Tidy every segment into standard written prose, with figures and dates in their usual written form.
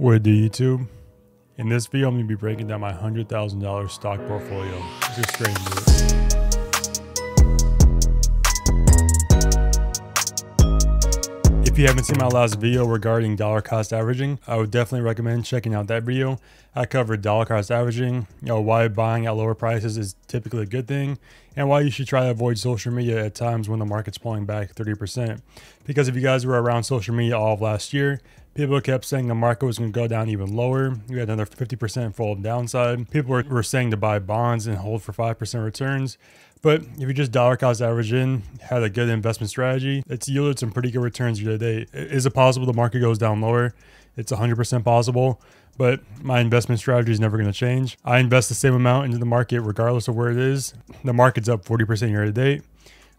What do YouTube? In this video, I'm gonna be breaking down my $100,000 stock portfolio. Just straight into it. If you haven't seen my last video regarding dollar cost averaging, I would definitely recommend checking out that video. I covered dollar cost averaging, you know, why buying at lower prices is typically a good thing, and why you should try to avoid social media at times when the market's pulling back 30%. Because if you guys were around social media all of last year, people kept saying the market was going to go down even lower. You had another 50% fall downside. People were saying to buy bonds and hold for 5% returns. But if you just dollar cost average in, had a good investment strategy, it's yielded some pretty good returns year to date. Is it possible the market goes down lower? It's 100% possible, but my investment strategy is never going to change. I invest the same amount into the market regardless of where it is. The market's up 40% year to date.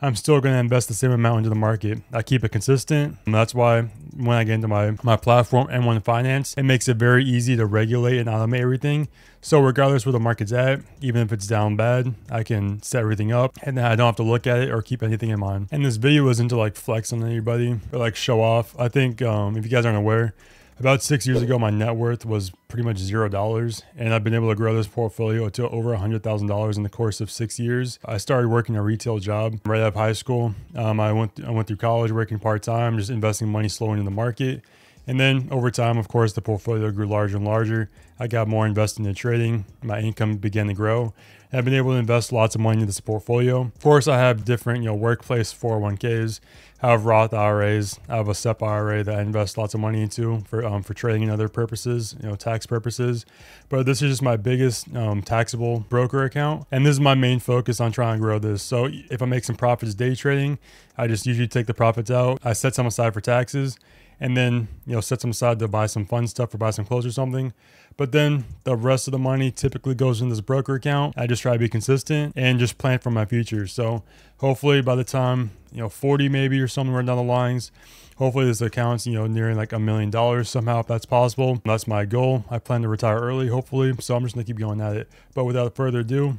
I'm still going to invest the same amount into the market. I keep it consistent. And that's why when I get into my platform, M1 Finance, it makes it very easy to regulate and automate everything. So regardless where the market's at, even if it's down bad, I can set everything up and then I don't have to look at it or keep anything in mind. And this video isn't to like flex on anybody or like show off. I think if you guys aren't aware, about 6 years ago, my net worth was pretty much $0, and I've been able to grow this portfolio to over $100,000 in the course of 6 years. I started working a retail job right out of high school. I went through college working part-time, just investing money slowly in the market. And then over time, of course, the portfolio grew larger and larger. I got more invested in trading. My income began to grow. I've been able to invest lots of money into this portfolio. Of course, I have different, you know, workplace 401ks. I have Roth IRAs. I have a SEP IRA that I invest lots of money into for trading and other purposes, you know, tax purposes. But this is just my biggest taxable broker account, and this is my main focus on trying to grow this. So if I make some profits day trading, I just usually take the profits out. I set some aside for taxes, and then, you know, set some aside to buy some fun stuff or buy some clothes or something. But then the rest of the money typically goes in this broker account. I just try to be consistent and just plan for my future. So hopefully by the time, you know, 40 maybe or somewhere down the lines, hopefully this account's, you know, nearing like $1 million somehow, if that's possible. That's my goal. I plan to retire early, hopefully. So I'm just gonna keep going at it. But without further ado,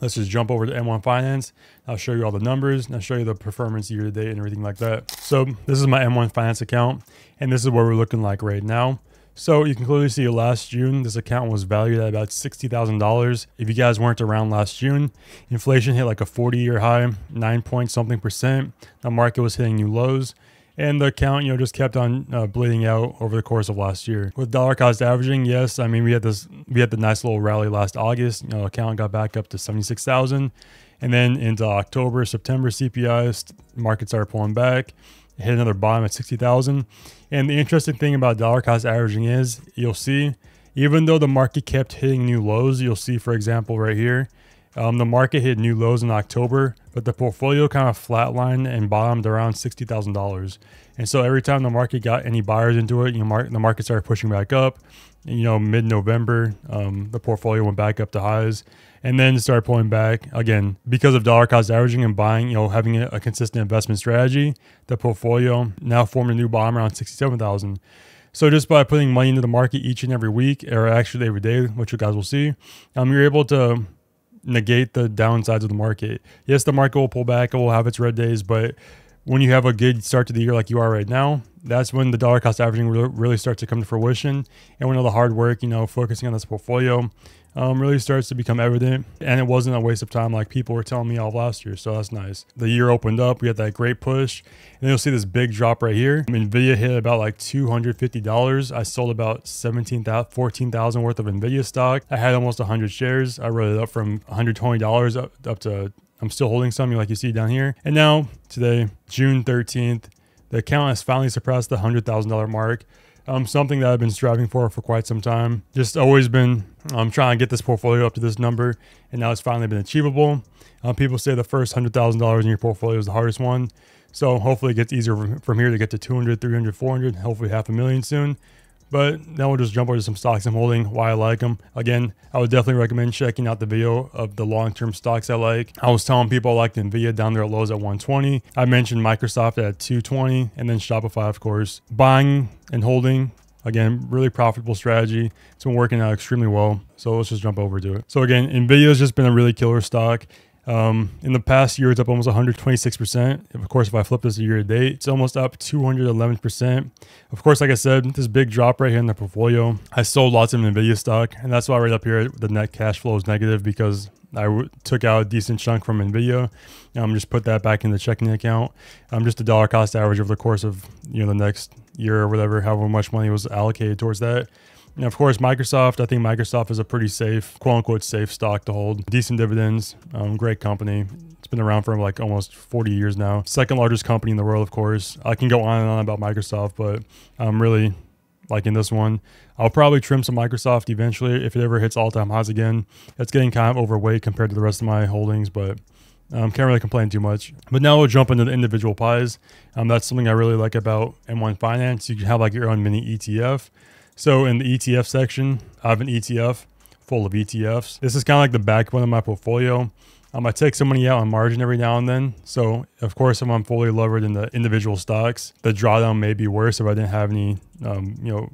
let's just jump over to M1 Finance. I'll show you all the numbers and I'll show you the performance year to date and everything like that. So this is my M1 Finance account, and this is what we're looking like right now. So you can clearly see last June, this account was valued at about $60,000. If you guys weren't around last June, inflation hit like a 40-year high, 9 point something %. The market was hitting new lows, and the account, you know, just kept on bleeding out over the course of last year. With dollar cost averaging, yes, I mean, we had the nice little rally last August. You know, account got back up to 76,000, and then into October, September CPI, markets started pulling back, hit another bottom at 60,000. And the interesting thing about dollar cost averaging is you'll see, even though the market kept hitting new lows, you'll see, for example, right here, the market hit new lows in October, but the portfolio kind of flatlined and bottomed around $60,000. And so every time the market got any buyers into it, you know, the market started pushing back up. You know, mid-November, the portfolio went back up to highs, and then started pulling back again. Because of dollar cost averaging and buying, you know, having a consistent investment strategy, the portfolio now formed a new bottom around $67,000. So just by putting money into the market each and every week, or actually every day, which you guys will see, you're able to negate the downsides of the market. Yes, the market will pull back, it will have its red days, but when you have a good start to the year like you are right now, that's when the dollar cost averaging really starts to come to fruition, and when all the hard work, you know, focusing on this portfolio really starts to become evident. And it wasn't a waste of time like people were telling me all of last year, so that's nice. The year opened up, we had that great push, and then you'll see this big drop right here. Nvidia hit about like $250. I sold about 14,000 worth of Nvidia stock. I had almost 100 shares. I wrote it up from $120 up to, I'm still holding some, like you see down here. And now today, June 13th, the account has finally surpassed the $100,000 mark. Something that I've been striving for quite some time. Just always been trying to get this portfolio up to this number, and now it's finally been achievable. People say the first $100,000 in your portfolio is the hardest one. So hopefully it gets easier from here to get to 200, 300, 400, hopefully $500,000 soon. But now we'll just jump over to some stocks I'm holding, why I like them. Again, I would definitely recommend checking out the video of the long-term stocks I like. I was telling people I liked Nvidia down there at lows at 120. I mentioned Microsoft at 220, and then Shopify, of course. Buying and holding, again, really profitable strategy. It's been working out extremely well. So let's just jump over to it. So again, Nvidia has just been a really killer stock. In the past year, it's up almost 126%. Of course, if I flip this a year to date, it's almost up 211%. Of course, like I said, this big drop right here in the portfolio, I sold lots of Nvidia stock, and that's why right up here, the net cash flow is negative, because I took out a decent chunk from Nvidia. Just put that back in the checking account. Just the dollar cost average over the course of, you know, the next year or whatever, however much money was allocated towards that. And of course, Microsoft, I think Microsoft is a pretty safe, quote unquote, safe stock to hold. Decent dividends, great company. It's been around for like almost 40 years now. Second largest company in the world, of course. I can go on and on about Microsoft, but I'm really liking this one. I'll probably trim some Microsoft eventually if it ever hits all-time highs again. It's getting kind of overweight compared to the rest of my holdings, but can't really complain too much. But now we'll jump into the individual pies. That's something I really like about M1 Finance. You can have like your own mini ETF. So in the ETF section, I have an ETF full of ETFs. This is kind of like the backbone of my portfolio. I take some money out on margin every now and then. So of course, if I'm fully levered in the individual stocks, the drawdown may be worse if I didn't have any, you know,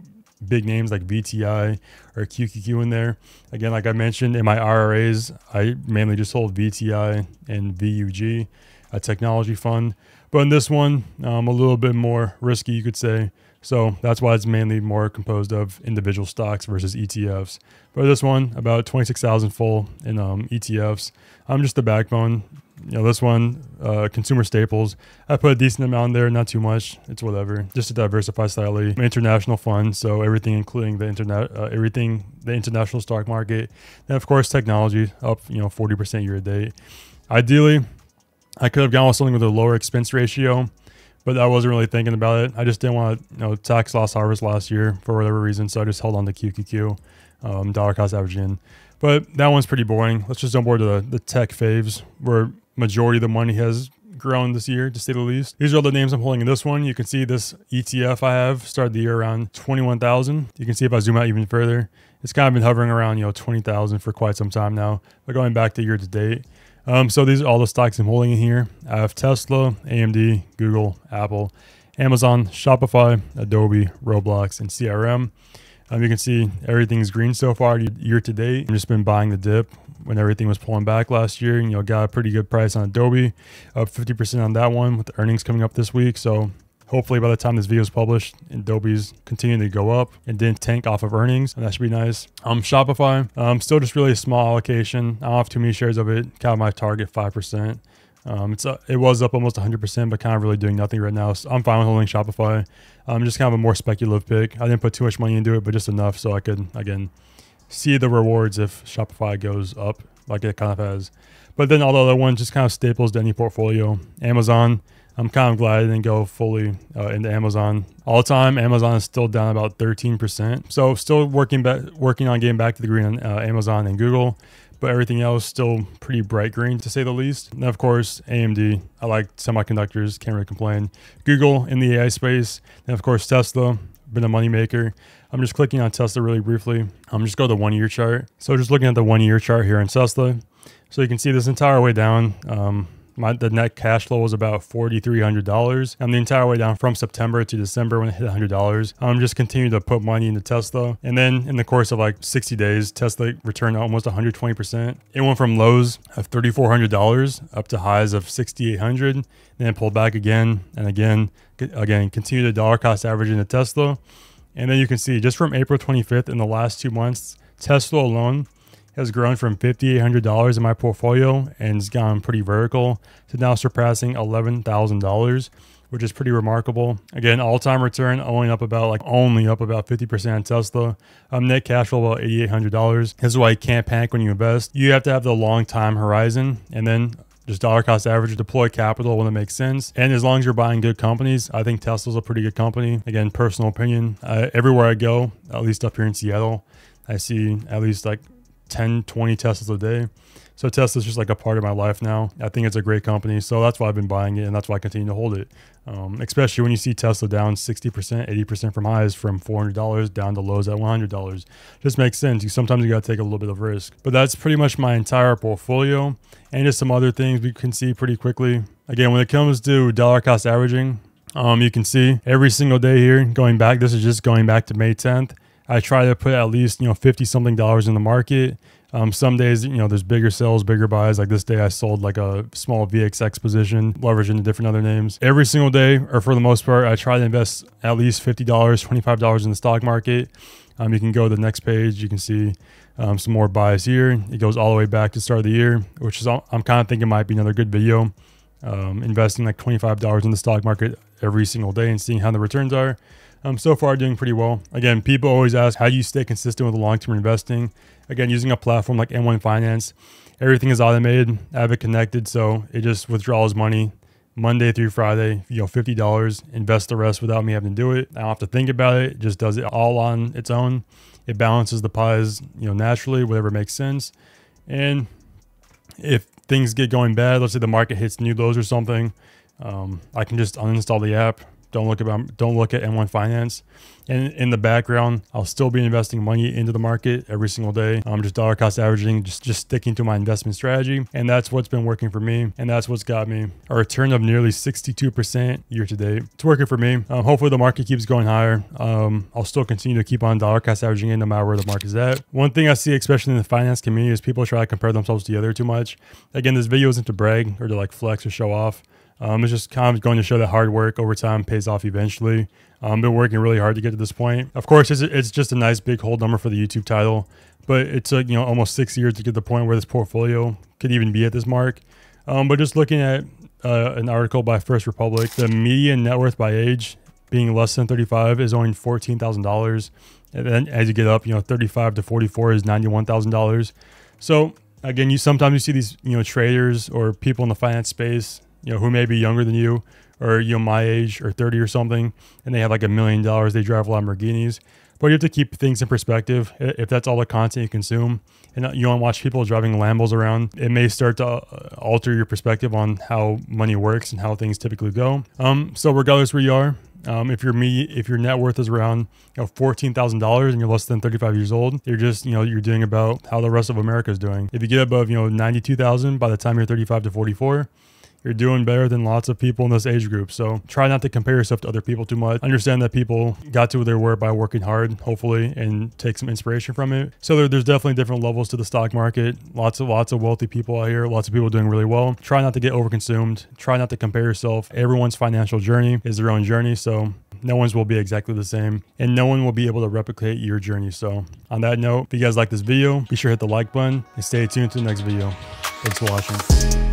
big names like VTI or QQQ in there. Again, like I mentioned in my IRAs, I mainly just hold VTI and VUG, a technology fund. But in this one, a little bit more risky, you could say. So that's why it's mainly more composed of individual stocks versus ETFs. For this one, about 26,000 full in ETFs. I'm just the backbone. You know, this one, consumer staples. I put a decent amount there, not too much. It's whatever, just to diversify slightly. International fund, so everything including the international stock market. And of course, technology up, you know, 40% year to date. Ideally, I could have gone with something with a lower expense ratio, but I wasn't really thinking about it. I just didn't want to, you know, tax loss harvest last year for whatever reason. So I just held on to QQQ, dollar cost average in. But that one's pretty boring. Let's just jump over to the tech faves, where majority of the money has grown this year, to say the least. These are all the names I'm holding in this one. You can see this ETF I have started the year around 21,000. You can see if I zoom out even further, it's kind of been hovering around, you know, 20,000 for quite some time now, but going back to year to date. So these are all the stocks I'm holding in here. I have Tesla, AMD, Google, Apple, Amazon, Shopify, Adobe, Roblox, and CRM. You can see everything's green so far year to date. I've just been buying the dip when everything was pulling back last year. You know, got a pretty good price on Adobe, up 50% on that one with the earnings coming up this week. So hopefully by the time this video is published, Adobe's continuing to go up and didn't tank off of earnings, and that should be nice. Shopify, still just really a small allocation. I don't have too many shares of it. Kind of my target, 5%. It was up almost 100%, but kind of really doing nothing right now. So I'm fine with holding Shopify. Just kind of a more speculative pick. I didn't put too much money into it, but just enough so I could, again, see the rewards if Shopify goes up like it kind of has. But then all the other ones just kind of staples to any portfolio. Amazon, I'm kind of glad I didn't go fully into Amazon. All time, Amazon is still down about 13%. So still working on getting back to the green on Amazon and Google, but everything else still pretty bright green, to say the least. And of course, AMD, I like semiconductors, can't really complain. Google in the AI space, and of course Tesla, been a moneymaker. I'm just clicking on Tesla really briefly. Just go to the one-year chart. So just looking at the one-year chart here in Tesla. So you can see this entire way down, the net cash flow was about $4,300. And the entire way down from September to December when it hit $100, I'm just continuing to put money into Tesla. And then in the course of like 60 days, Tesla returned almost 120%. It went from lows of $3,400 up to highs of $6,800, then pulled back again and again, continued the dollar cost average into Tesla. And then you can see just from April 25th in the last 2 months, Tesla alone has grown from $5,800 in my portfolio and has gone pretty vertical to now surpassing $11,000, which is pretty remarkable. Again, all-time return only up about 50% on Tesla. Net cash flow about $8,800. This is why you can't panic when you invest. You have to have the long-time horizon, and then just dollar cost average, deploy capital when it makes sense. And as long as you're buying good companies, I think Tesla's a pretty good company. Again, personal opinion. Everywhere I go, at least up here in Seattle, I see at least like 10-20 Teslas a day. So Tesla's just like a part of my life now. I think it's a great company, so that's why I've been buying it, and that's why I continue to hold it. Especially when you see Tesla down 60%, 80% from highs, from $400 down to lows at $100. Just makes sense. Sometimes you got to take a little bit of risk. But that's pretty much my entire portfolio, and just some other things we can see pretty quickly. Again, when it comes to dollar cost averaging, you can see every single day here going back. This is just going back to May 10th. I try to put at least, you know, $50 something in the market. Some days, you know, there's bigger sales, bigger buys. Like this day, I sold like a small VXX position, leveraging the different other names. Every single day, or for the most part, I try to invest at least $50, $25 in the stock market. You can go to the next page. You can see some more buys here. It goes all the way back to the start of the year, which is, I'm kind of thinking might be another good video. Investing like $25 in the stock market every single day and seeing how the returns are. So far doing pretty well. Again, people always ask, how do you stay consistent with the long-term investing? Again, using a platform like M1 Finance, everything is automated, Avid connected. So it just withdraws money Monday through Friday, you know, $50, invest the rest without me having to do it. I don't have to think about it. It just does it all on its own. It balances the pies, you know, naturally, whatever makes sense. And if things get going bad, let's say the market hits new lows or something, I can just uninstall the app. Don't look at M1 Finance. And in the background, I'll still be investing money into the market every single day. I'm just dollar cost averaging, just sticking to my investment strategy. And that's what's been working for me. And that's what's got me a return of nearly 62% year to date. It's working for me. Hopefully the market keeps going higher. I'll still continue to keep on dollar cost averaging in no matter where the market's at. One thing I see, especially in the finance community, is people try to compare themselves together too much. Again, this video isn't to brag or to like flex or show off. It's just kind of going to show that hard work over time pays off eventually. I've been working really hard to get to this point. Of course, it's just a nice big hold number for the YouTube title, but it took, you know, almost 6 years to get to the point where this portfolio could even be at this mark. But just looking at an article by First Republic, the median net worth by age being less than 35 is only $14,000. And then as you get up, you know, 35 to 44 is $91,000. So again, sometimes you see these, you know, traders or people in the finance space, you know, who may be younger than you or, you know, my age or 30 or something, and they have like $1 million, they drive Lamborghinis. But you have to keep things in perspective. If that's all the content you consume and you don't watch people driving Lambos around, it may start to alter your perspective on how money works and how things typically go. So regardless where you are, if your net worth is around, you know, $14,000 and you're less than 35 years old, you're just, you know, you're doing about how the rest of America is doing. If you get above, you know, 92,000 by the time you're 35 to 44, you're doing better than lots of people in this age group. So try not to compare yourself to other people too much. Understand that people got to where they were by working hard, hopefully, and take some inspiration from it. So there's definitely different levels to the stock market. Lots of wealthy people out here, lots of people doing really well. Try not to get overconsumed. Try not to compare yourself. Everyone's financial journey is their own journey. So no one's will be exactly the same and no one will be able to replicate your journey. So on that note, if you guys like this video, be sure to hit the like button and stay tuned to the next video. Thanks for watching.